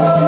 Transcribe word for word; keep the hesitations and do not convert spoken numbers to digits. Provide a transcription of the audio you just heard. Oh!